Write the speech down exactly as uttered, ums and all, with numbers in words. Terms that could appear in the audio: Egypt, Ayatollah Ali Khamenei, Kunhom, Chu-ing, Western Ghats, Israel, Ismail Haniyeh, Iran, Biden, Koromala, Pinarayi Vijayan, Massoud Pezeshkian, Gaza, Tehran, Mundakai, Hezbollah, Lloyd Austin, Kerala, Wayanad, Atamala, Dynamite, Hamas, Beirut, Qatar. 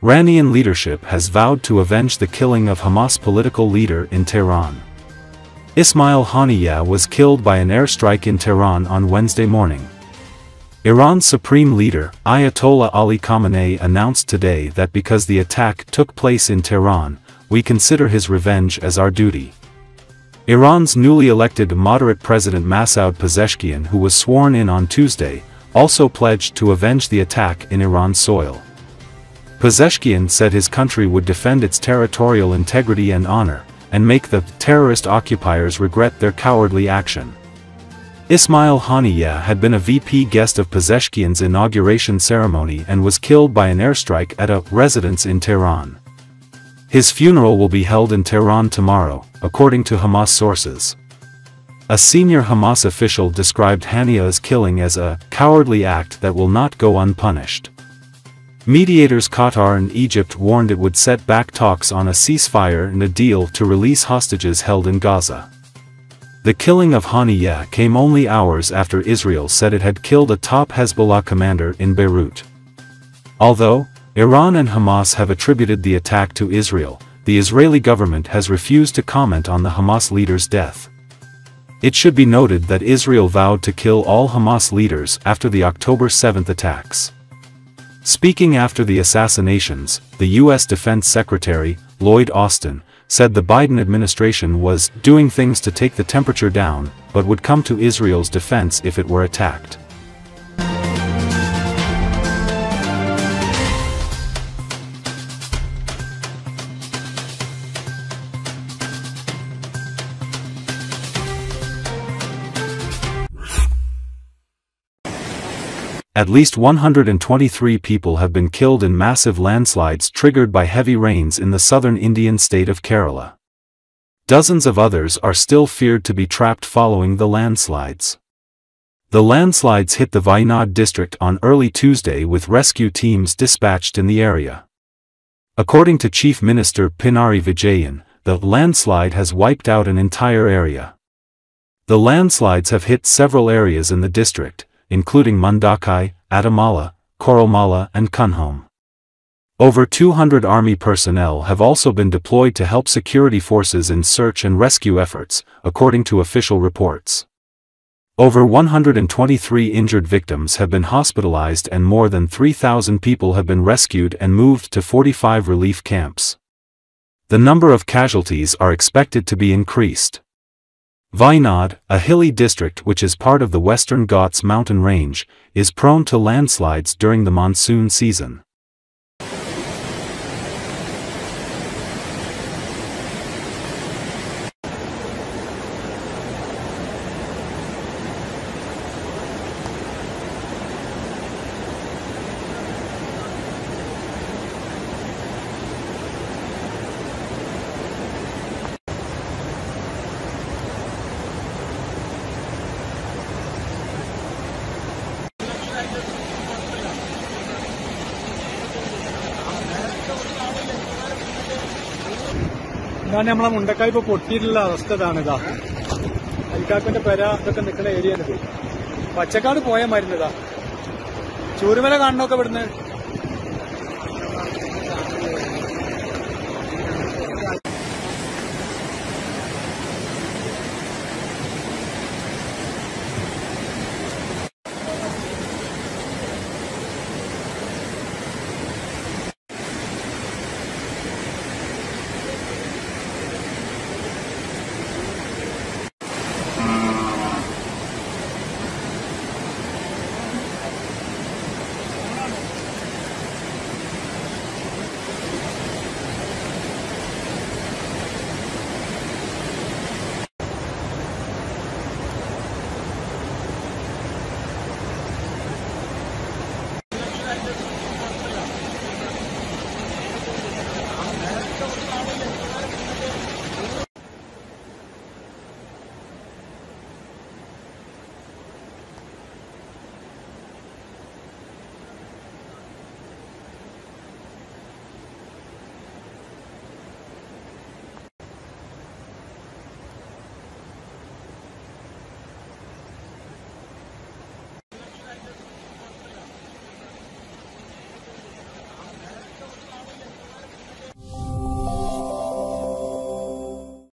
Iranian leadership has vowed to avenge the killing of Hamas political leader in Tehran. Ismail Haniyeh was killed by an airstrike in Tehran on Wednesday morning. Iran's supreme leader, Ayatollah Ali Khamenei, announced today that because the attack took place in Tehran, we consider his revenge as our duty. Iran's newly elected moderate president Massoud Pezeshkian, who was sworn in on Tuesday, also pledged to avenge the attack in Iran's soil. Pezeshkian said his country would defend its territorial integrity and honor, and make the terrorist occupiers regret their cowardly action. Ismail Haniyeh had been a V I P guest of Pezeshkian's inauguration ceremony and was killed by an airstrike at a residence in Tehran. His funeral will be held in Tehran tomorrow, according to Hamas sources. A senior Hamas official described Haniyeh's killing as a cowardly act that will not go unpunished. Mediators Qatar and Egypt warned it would set back talks on a ceasefire and a deal to release hostages held in Gaza. The killing of Haniyeh came only hours after Israel said it had killed a top Hezbollah commander in Beirut. Although Iran and Hamas have attributed the attack to Israel, the Israeli government has refused to comment on the Hamas leader's death. It should be noted that Israel vowed to kill all Hamas leaders after the October seventh attacks. Speaking after the assassinations, the U S Defense Secretary, Lloyd Austin, said the Biden administration was doing things to take the temperature down, but would come to Israel's defense if it were attacked. At least one hundred twenty-three people have been killed in massive landslides triggered by heavy rains in the southern Indian state of Kerala. Dozens of others are still feared to be trapped following the landslides. The landslides hit the Wayanad district on early Tuesday with rescue teams dispatched in the area. According to Chief Minister Pinarayi Vijayan, the landslide has wiped out an entire area. The landslides have hit several areas in the district, including Mundakai, Atamala, Koromala and Kunhom. Over two hundred army personnel have also been deployed to help security forces in search and rescue efforts, according to official reports. Over one hundred twenty-three injured victims have been hospitalized and more than three thousand people have been rescued and moved to forty-five relief camps. The number of casualties are expected to be increased. Wayanad, a hilly district which is part of the Western Ghats mountain range, is prone to landslides during the monsoon season. I am going to go to the area.